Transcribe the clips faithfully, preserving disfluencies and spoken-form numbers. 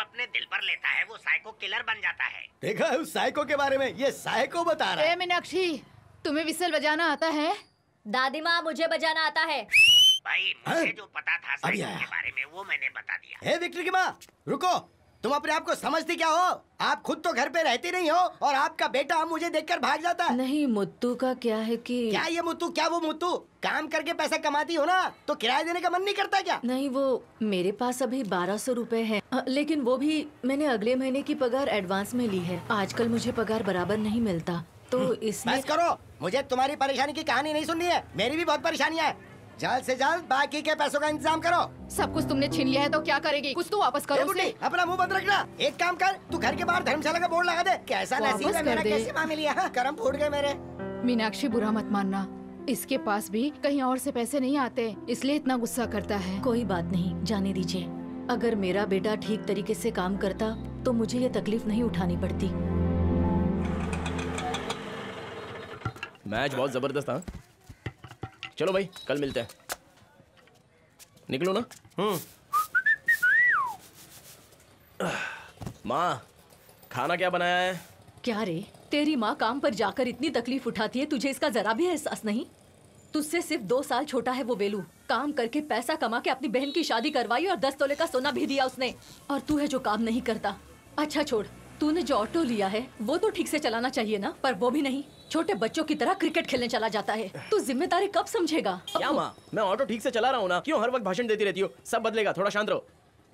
अपने दिल पर लेता है वो साइको किलर बन जाता है। देखा है उस साइको के बारे में, ये साइको बता रहा है। मीनाक्षी, तुम्हें विसल बजाना आता है? दादी माँ, मुझे बजाना आता है। भाई मुझे है? जो पता था साइको के बारे में वो मैंने बता दिया। हे विक्ट्री की माँ, रुको, तुम अपने आप को समझती क्या हो? आप खुद तो घर पे रहती नहीं हो और आपका बेटा मुझे देखकर भाग जाता है। नहीं, मुत्तू का क्या है कि क्या ये मुत्तू, क्या वो मुत्तू? काम करके पैसा कमाती हो ना, तो किराया देने का मन नहीं करता क्या? नहीं, वो मेरे पास अभी बारह सौ रूपए है, लेकिन वो भी मैंने अगले महीने की पगार एडवांस में ली है। आजकल मुझे पगार बराबर नहीं मिलता, तो इसमें बस करो। मुझे तुम्हारी परेशानी की कहानी नहीं सुननी है, मेरी भी बहुत परेशानियाँ है। जल्द से जल्द बाकी के पैसों का इंतजाम करो। सब कुछ तुमने छीन लिया है तो क्या करेगी? कुछ तो वापस करो उसे। अपना मुंह बंद रखना। एक काम कर, तू घर के बाहर धर्मशाला का बोर्ड लगा दे। कैसा नसीब है मेरा, कैसे माँ मिली है, कर्म फूट गए मेरे। मीनाक्षी, बुरा मत मानना, इसके पास भी कहीं और से पैसे नहीं आते, इसलिए इतना गुस्सा करता है। कोई बात नहीं, जाने दीजिए। अगर मेरा बेटा ठीक तरीके से काम करता तो मुझे ये तकलीफ नहीं उठानी पड़ती। मैच बहुत जबरदस्त था। चलो भाई, कल मिलते हैं। निकलो ना। हम्म। माँ, खाना क्या बनाया है? क्या रे, तेरी माँ काम पर जाकर इतनी तकलीफ उठाती है, तुझे इसका जरा भी एहसास नहीं? तुझसे सिर्फ दो साल छोटा है वो बेलू। काम करके पैसा कमा के अपनी बहन की शादी करवाई और दस तोले का सोना भी दिया उसने, और तू है जो काम नहीं करता। अच्छा छोड़, तूने जो ऑटो लिया है वो तो ठीक से चलाना चाहिए ना, पर वो भी नहीं। छोटे बच्चों की तरह क्रिकेट खेलने चला जाता है। तू जिम्मेदारी कब समझेगा? क्या माँ, मैं ऑटो ठीक से चला रहा हूँ ना, क्यों हर वक्त भाषण देती रहती हो? सब बदलेगा, थोड़ा शांत रहो।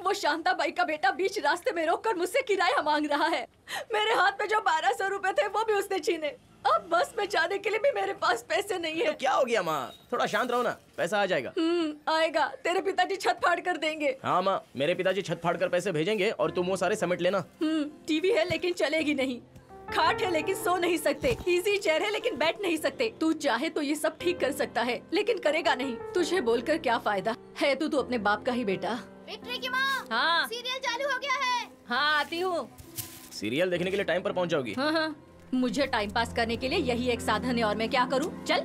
वो शांता बाई का बेटा बीच रास्ते में रोककर मुझसे किराया मांग रहा है। मेरे हाथ में जो बारह सौ रूपए थे वो भी उसने छीने। अब बस में जाने के लिए भी मेरे पास पैसे नहीं है। तो क्या हो गया माँ, थोड़ा शांत रहो ना, पैसा आ जाएगा। हम्म, आएगा, तेरे पिताजी छत फाड़ कर देंगे। हाँ माँ, मेरे पिताजी छत फाड़ कर पैसे भेजेंगे और तुम वो सारे समेट लेना। हम्म, टीवी है लेकिन चलेगी नहीं, खाट है लेकिन सो नहीं सकते, इजी चेयर है लेकिन बैठ नहीं सकते। तू चाहे तो ये सब ठीक कर सकता है, लेकिन करेगा नहीं। तुझे बोल कर क्या फायदा है, तू तो अपने बाप का ही बेटा। विक्ट्री की माँ, हाँ, सीरियल चालू हो गया है। हाँ, आती हूँ। सीरियल देखने के लिए टाइम पर पहुँच जाओगी? हाँ हाँ, मुझे टाइम पास करने के लिए यही एक साधन है और मैं क्या करूं? चल।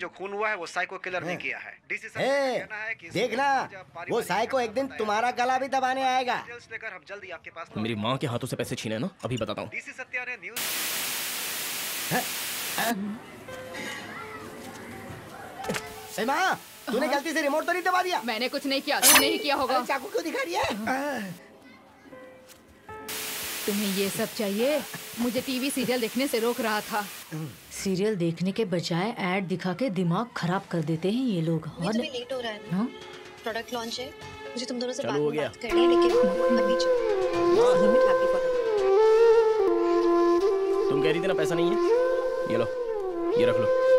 जो खून हुआ है वो साइको किलर ने किया है। है देखना, वो साइको एक दिन तुम्हारा गला भी दबाने आएगा। लेकर हम जल्दी आपके पास। मेरी माँ के हाथों से पैसे छीने ना, अभी बताता हूँ। डीसी सत्या ने न्यूज़। ए माँ, तूने गलती से रिमोट तो नहीं दबा दिया? मैंने कुछ नहीं किया। तूने ही किया होगा। चाकू क्यों दिखा रही है? तुम्हें ये सब चाहिए? मुझे टीवी सीरियल देखने से रोक रहा था। सीरियल देखने के बजाय ऐड दिखा के दिमाग खराब कर देते हैं ये लोग। और भी लेट हो रहा है ना, प्रोडक्ट लॉन्च है, मुझे तुम दोनों से बात बात करनी है, लेकिन अभी तुम कह रही थी ना पैसा नहीं है, ये लो, ये रख लो।